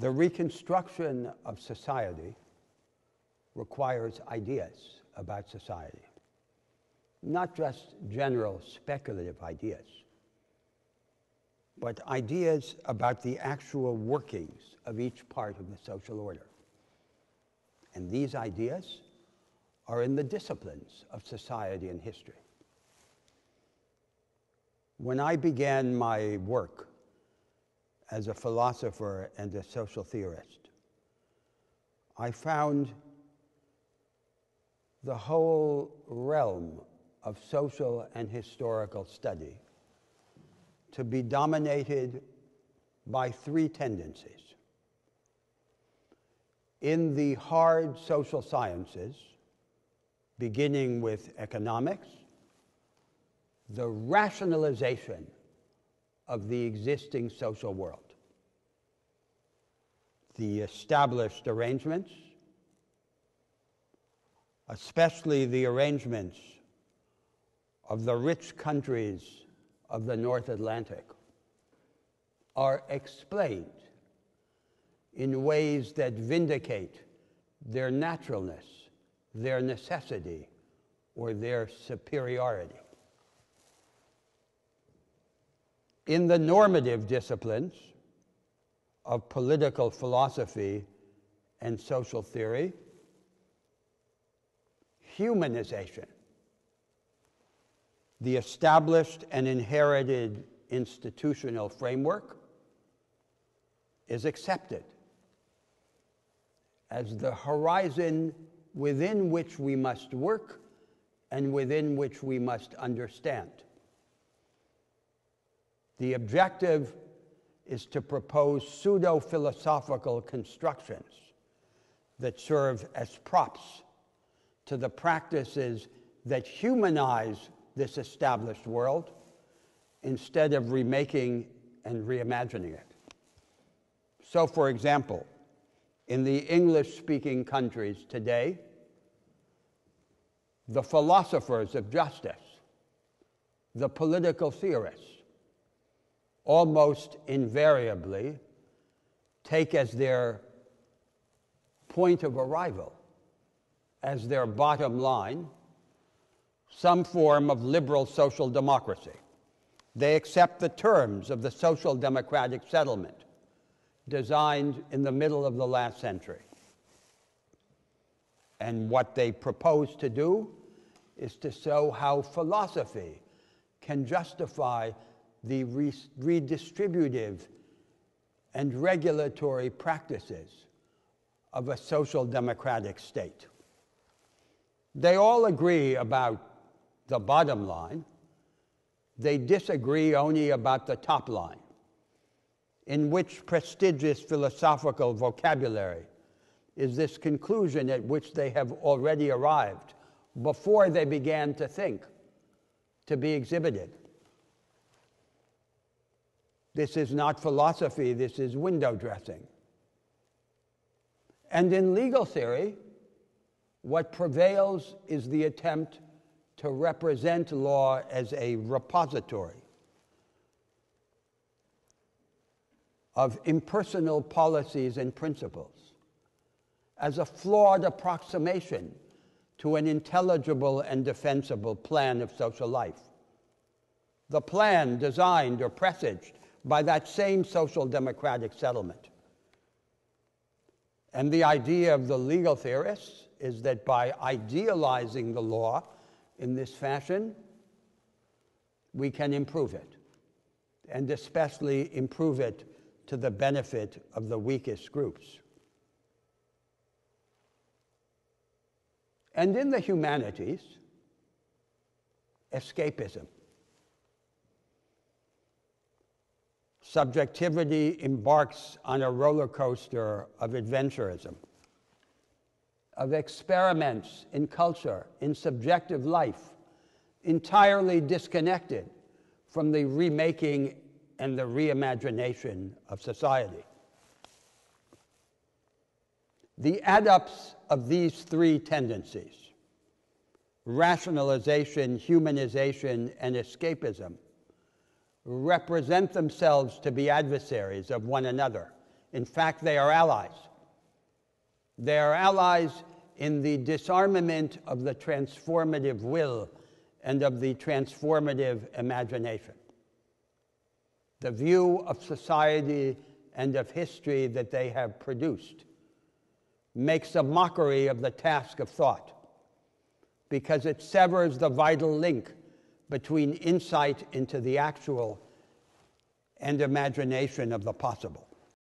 The reconstruction of society requires ideas about society, not just general speculative ideas, but ideas about the actual workings of each part of the social order. And these ideas are in the disciplines of society and history. When I began my work as a philosopher and a social theorist, I found the whole realm of social and historical study to be dominated by three tendencies. In the hard social sciences, beginning with economics, the rationalization of the existing social world, the established arrangements, especially the arrangements of the rich countries of the North Atlantic, are explained in ways that vindicate their naturalness, their necessity, or their superiority. In the normative disciplines of political philosophy and social theory, humanization, the established and inherited institutional framework, is accepted as the horizon within which we must work and within which we must understand. The objective is to propose pseudo-philosophical constructions that serve as props to the practices that humanize this established world instead of remaking and reimagining it. So, for example, in the English-speaking countries today, the philosophers of justice, the political theorists, almost invariably take as their point of arrival, as their bottom line, some form of liberal social democracy. They accept the terms of the social democratic settlement designed in the middle of the last century. And what they propose to do is to show how philosophy can justify the redistributive and regulatory practices of a social democratic state. They all agree about the bottom line. They disagree only about the top line, in which prestigious philosophical vocabulary is this conclusion at which they have already arrived before they began to think, to be exhibited. This is not philosophy, this is window dressing. And in legal theory, what prevails is the attempt to represent law as a repository of impersonal policies and principles, as a flawed approximation to an intelligible and defensible plan of social life. The plan designed or presaged by that same social democratic settlement. And the idea of the legal theorists is that by idealizing the law in this fashion, we can improve it, and especially improve it to the benefit of the weakest groups. And in the humanities, escapism. Subjectivity embarks on a roller coaster of adventurism, of experiments in culture, in subjective life, entirely disconnected from the remaking and the reimagination of society. The addups of these three tendencies, rationalization, humanization, and escapism, represent themselves to be adversaries of one another In fact, they are allies. They are allies in the disarmament of the transformative will and of the transformative imagination. The view of society and of history that they have produced makes a mockery of the task of thought, because it severs the vital link between insight into the actual and imagination of the possible.